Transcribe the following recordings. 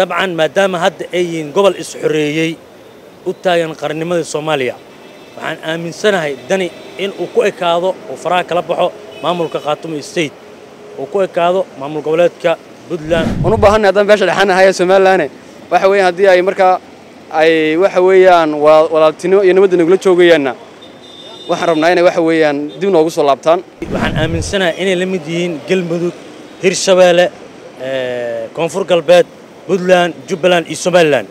طبعا ما دام هاد أي قبل إسحريي وتاين قرنمة الصومالية عن آمن سنة دني إن وكوك هذا وفراك لبحه مملكة خاتم السيد وكوك هذا مملكة ولادك بدلان ونبهنا هذا بيش الحنا هاي سوماليان وحوي هدي أي مركا أي وحويان ولا تنو ينود نقول شو جينا وحرمنا هنا وحويان دون أقص اللبطان عن آمن سنة إن لم يدين قلبه هيرشبالة كونفور قلبات بدلان جبلان الصوماليان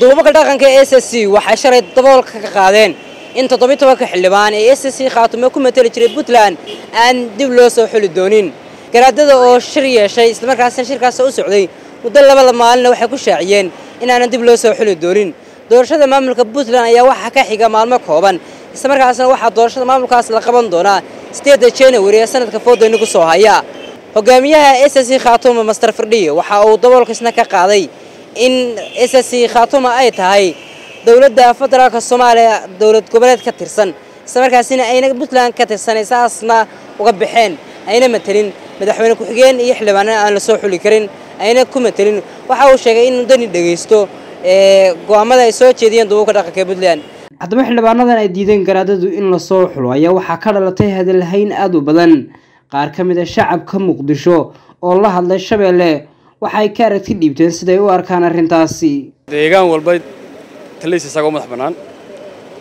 دوبك الدقن كSSC وحشرة طبول كقاعدين أنت طبيب توك حلبان SSC خاطمه كم تلتقي بطلان عن دبلوس وحل الدونين كرادة أو شرية شيء استمر كاسن شركة سعودية ودل بالله ما لنا وحكوا شعيين إن أنا دبلوس وحل الدونين دور شذا مملكة بطلان يا وحكا حجة مالك خوبان استمر كاسن واحد دور شذا مملكة أصل قبض دونا استيد تشين ورياسنا كفوضى نقصها هي هجميها SSC خاطمه مستر فردي وحاول طبول كسنا كقاعدين إن SSC خاطمه أي تهاي دولة فترة الصومالية دولة كبرت كتير سن سمرك هسينا أينك بطلان كتير سن أساسنا وقبحين أين متلين مدحونا كحجين يحلبنا أن الصوح اللي كرين أينك كم متلين وحاول شيء إنه دني دقيستو قامدا يسوي شيء دين دوك دقة كبدلان عدم حلبنا ذا يدين قرادة إنه الصوح لويا وحكر لته هذا الهين أدو بدن قار كم ذا الشعب كم مقدشوا والله هذا الشباب له وحي كارت اللي بتنسد يوار كان الرنتاسي دقيقة والبيت ليس ساقوم الحبنان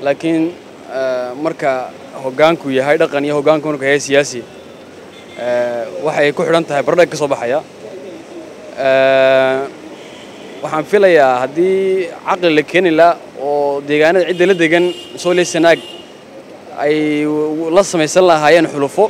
لكن مركا هوجانكو يهاي دقني هوجانكو نكهي سياسي وحي كحران تهاي برد كصباح يا وحن في ليا هدي عقل لكين لا وديجان عدة لديجان سولي سناج أي لص ما يصير لها هايين حلفو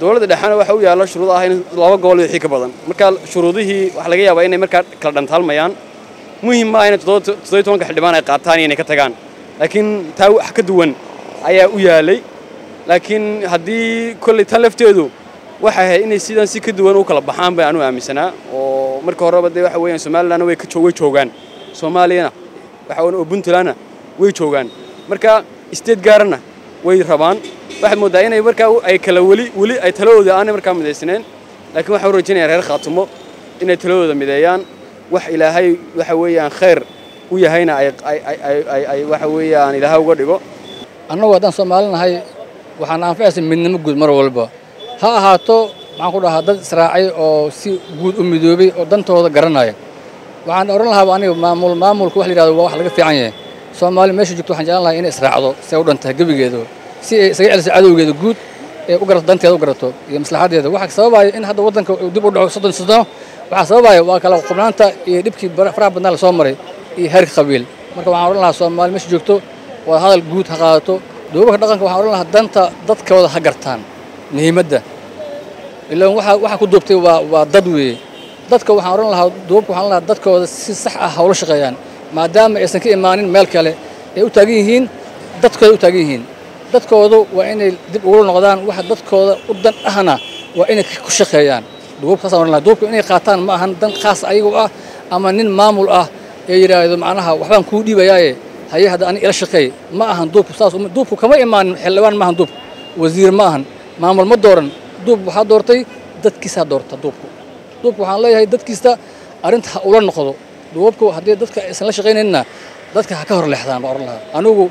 دولة الحين وحويان الله شروطها هين الله قوله يحكي بعضن مركل شروطه وحلاقيها بين مركل كردنتال ميان مهم ما هين تضيتون كحلبان قاتاني نكتجان لكن تاو حكدون أيه وياي لكن هدي كل تلفتيدو وحهي إن السيدان سكدون وكل بحان بيعنوا أمسنا ومركو ربع ده وحوي الصومال لنا ويكشوجان صومالينا وحوي وبنت لنا ويكشوجان مركا استيد قارنا ويرهبان واحد مداين يبركا أي كلولي ولي أي تلو ده أنا مركا مدرسين لكن وحوي رجينا غير خاطمه إن تلو ده مدايان وح إلى هاي وحويان خير ويا هنا أي أي أي أي أي وحويان إلى هوا قريبه أنا وادن سمعلنا هاي وحنا نفسي من موجود مرة والبا ها هاتو معقول هذا سراعي أو سي وجود أمي دوبي ودن توه قرناي وعن أورلها وأنا معمول كوحلي هذا وحلاقي في عينه سمعلي ماشي جبتوا حنجان الله إني سراع هذا سودن تهجب جدو سي سجل سعدو جدو جود أقرأ دن تهجب قرأته يمسل هذا هذا واحد سببه إن هذا وادن دبوا صدام واحد سببه وكلا قبلان تا يدبكي برا بنا الصامري هرك قبيل مركب عن أورلها سمعلي ماشي جبتوا وهذا الجود حقاته دوبك دقنك waxaan u lahaa danta dadka wada hagartaan nihiimada ilaa waxa ku doobtay waa dad weey dadka waxaan u lahaa doobku waxaan lahaa dadkooda si sax ah hawlo shaqeeyaan maadaama aysan ka imaanin meel kale ay u taagan yihiin dadkooda u taagan yihiin dadkoodu waa inay dib ugu noqdaan waxa dadkooda u dan ahna waa inay ku shaqeeyaan doobka saar lahaa doobku inay qaataan ma ahan dan khaas ayagu ah ama nin maamul ah ee yiraahdo macnaha waxaan ku dhibayay هي هذا أنا إلى شقي ما أهان دوب ساس دوب كم إيمان حلوان ما أهان دوب وزير ما أهان ما عمل مدورن دوب واحد دورتي دت كيسة دورته دوبكو حاليا هي دت كيسة أرنت أولان نقضه دوبكو هذي دت كسنة شقينا إننا دت كهكهر لحظان بعرلها أنا هو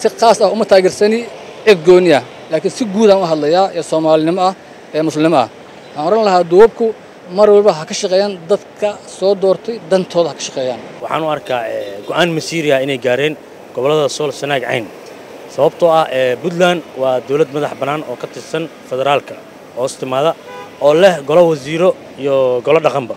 سقاس أو متاجر سني إجونيا لكن سجودا ما حاليا يا صومال نما يا مسلمة عرلها دوبكو مرور بها كشقيان دتك صو دورتي دن توضح كشقيان وحن واركا قان مسيريا إني جارين قبل هذا الصول سناج عين صوبتوا بدلان ودولة مدح بنان أو كت السن فدرالكا أوست ماذا الله قلوا وزيرو يو قلوا دخنبا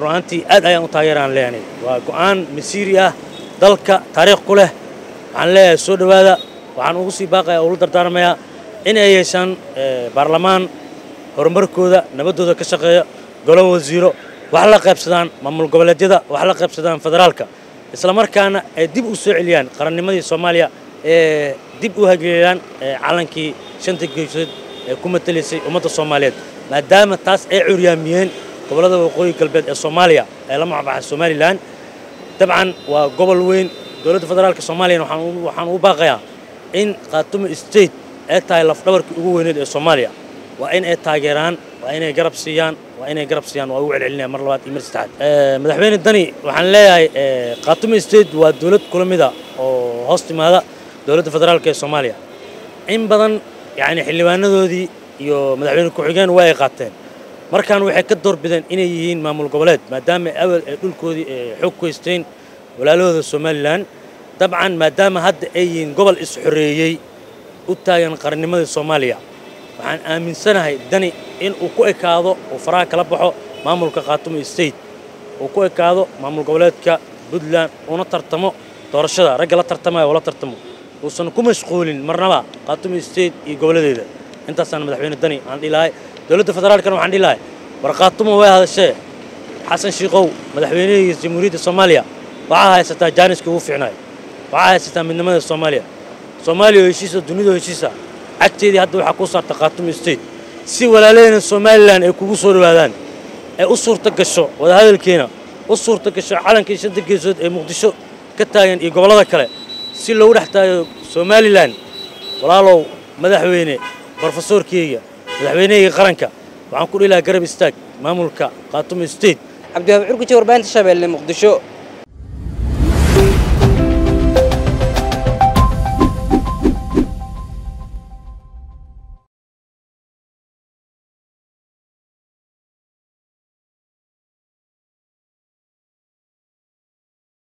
روانتي أد أيام طايران لياني وقوان مسيرية ذلك تاريخ كله عن ليه سود هذا وعن أوصي باقي أولو ترتارميا إن أيشان برلمان هرمركو ذا نبدو ذا كشقية قلوا وزيره وحلقة بسدان مملكة قبل جدا وحلقة بسدان فدرالك إسلامر كان دب أسرائيليان قرن مدي الصومالية دب أهجليان علن كي شنتك جسد كم تلسي أمة الصوماليات ما دام تاس عريانيين قبل هذا وقوي كلبيت الصومالية لما عبّه الصوماليان طبعا وقبل وين دولة فدرالك الصوماليين وحنو باقية إن قاتم استيت أتى لفدور كوين الصومالية وإن أتى جيران وإن جرب سيان وأنا قرب سيان وأوعى العلنا مرلوات إمرستعد مدحبين الدني وحن ليه قاتم استيد والدولة كل مذا وهاستم هذا دولة فدرالية الصومالية إن بدن يعني حلوان ذودي يو مدحبين الكوعجان واقعتين مركان وحكت دور بدن إنيين مع ملقبلات ما دام أول كل كودي حكوا استين ولا لوذ الصوماليان طبعا ما دام هاد أيين قبل السحرية وتاين قرن مذ الصومالية وحن آمن سنة الدني إن وكوك هذا وفراك لبحه مامل كقاتم السيد وكوك هذا مامل قولات كبدلان ونترتمو ترشده رجل ترتمه ولا ترتمو وصنكم مشغولين مرنا قاتم السيد يقول لي ده أنت سنة مدحين الدني عندي لاي دولة الفدرال كانوا عندي لاي ورقاتمه هو هذا الشيء حسن شيقو مدحين جمهورية الصومالية وعها ستا جانس كوف عناي وعها ستا من نماذج الصومالية الصومالية يشيسة الدنيا يشيسة عتيدي هذا الحكوسة تقاتم السيد si walaaleyna Soomaaliland ay kugu soo dhawaadaan ay u suurta gasho wada hadalkeena u suurta gasho calankii shanta geesood ee Muqdisho ka taagan iyo gobolada kale si loo dhaxtaayo Soomaaliland walaalow madaxweyne professorkiiga madaxweynaha qaranka waxaan ku dhilaa garab istaag maamulka Khaatumo State Cabdi Urgu Jawarbaan Shabeelle Muqdisho